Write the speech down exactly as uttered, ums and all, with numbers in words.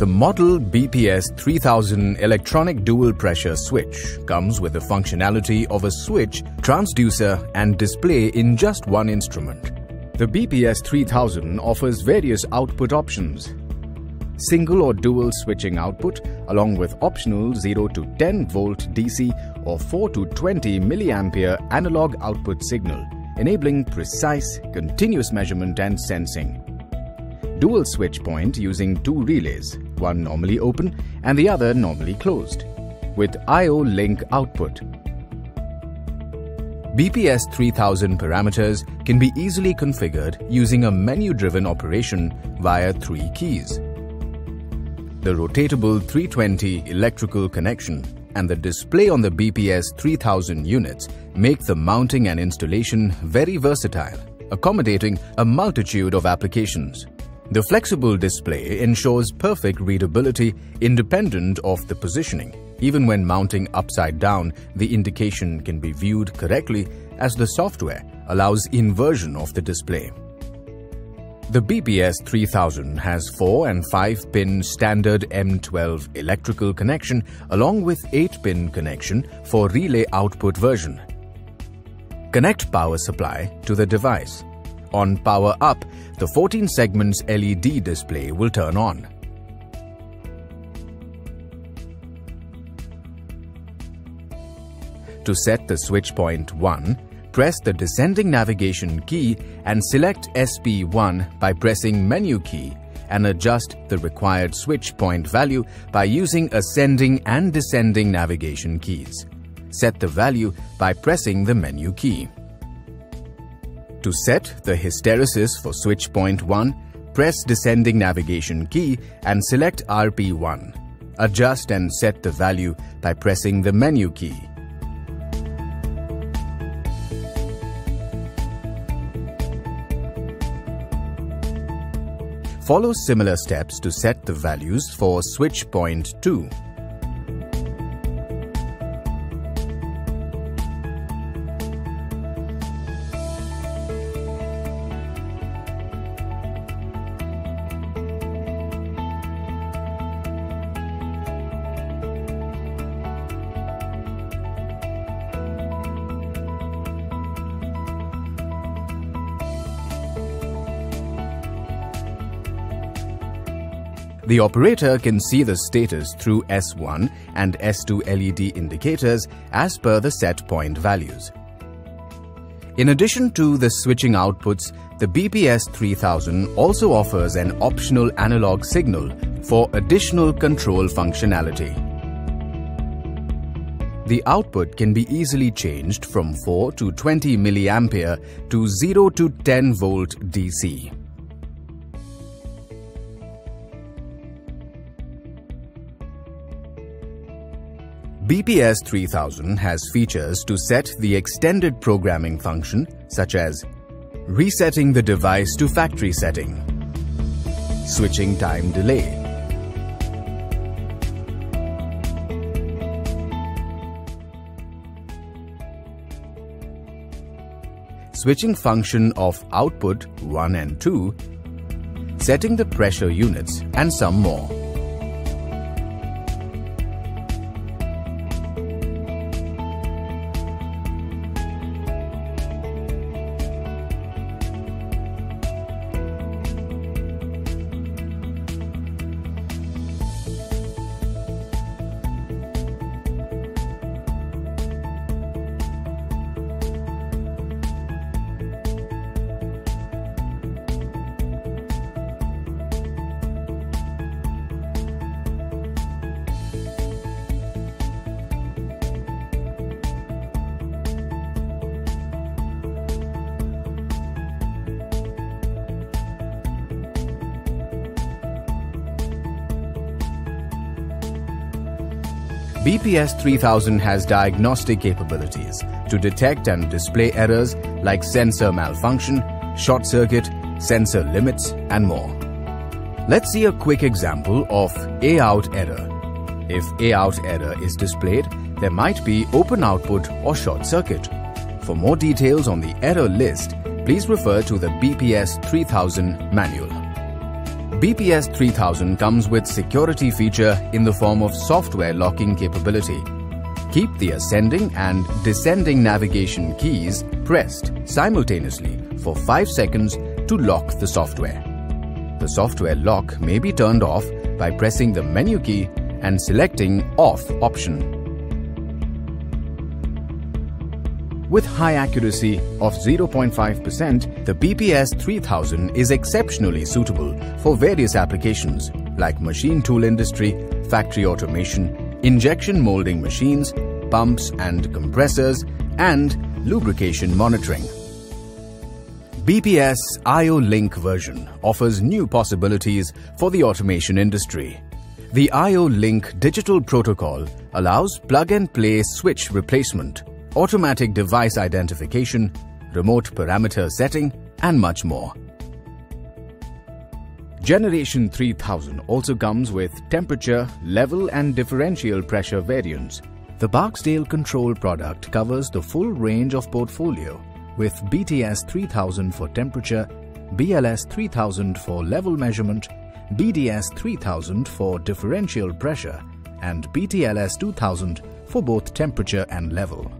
The model B P S three thousand electronic dual pressure switch comes with the functionality of a switch, transducer and display in just one instrument. The B P S three thousand offers various output options, single or dual switching output along with optional zero to ten volt D C or four to twenty milliampere analog output signal, enabling precise, continuous measurement and sensing. Dual switch point using two relays, one normally open and the other normally closed, with I O-Link output. B P S three thousand parameters can be easily configured using a menu-driven operation via three keys. The rotatable three twenty electrical connection and the display on the B P S three thousand units make the mounting and installation very versatile, accommodating a multitude of applications. The flexible display ensures perfect readability independent of the positioning. Even when mounting upside down, the indication can be viewed correctly as the software allows inversion of the display. The B P S three thousand has four and five pin standard M twelve electrical connection along with eight pin connection for relay output version. Connect power supply to the device. On power up, the fourteen segments L E D display will turn on. To set the switch point one, press the descending navigation key and select S P one by pressing menu key and adjust the required switch point value by using ascending and descending navigation keys. Set the value by pressing the menu key. To set the hysteresis for switch point one, press descending navigation key and select R P one. Adjust and set the value by pressing the menu key. Follow similar steps to set the values for switch point two. The operator can see the status through S one and S two L E D indicators as per the set point values. In addition to the switching outputs, the B P S three thousand also offers an optional analog signal for additional control functionality. The output can be easily changed from four to twenty milliampere to zero to ten volt D C. B P S three thousand has features to set the extended programming function, such as resetting the device to factory setting, switching time delay, switching function of output one and two, setting the pressure units, and some more. B P S three thousand has diagnostic capabilities to detect and display errors like sensor malfunction, short circuit, sensor limits, and more. Let's see a quick example of A out error. If A out error is displayed, there might be open output or short circuit. For more details on the error list, please refer to the B P S three thousand manual. B P S three thousand comes with security feature in the form of software locking capability. Keep the ascending and descending navigation keys pressed simultaneously for five seconds to lock the software. The software lock may be turned off by pressing the menu key and selecting Off option. With high accuracy of zero point five percent, the B P S three thousand is exceptionally suitable for various applications like machine tool industry, factory automation, injection molding machines, pumps and compressors, and lubrication monitoring. B P S I O-Link version offers new possibilities for the automation industry. The I O-Link digital protocol allows plug-and-play switch replacement, automatic device identification, remote parameter setting, and much more. Generation three thousand also comes with temperature, level, and differential pressure variants. The Barksdale Control product covers the full range of portfolio with B T S three thousand for temperature, B L S three thousand for level measurement, B D S three thousand for differential pressure, and B T L S two thousand for both temperature and level.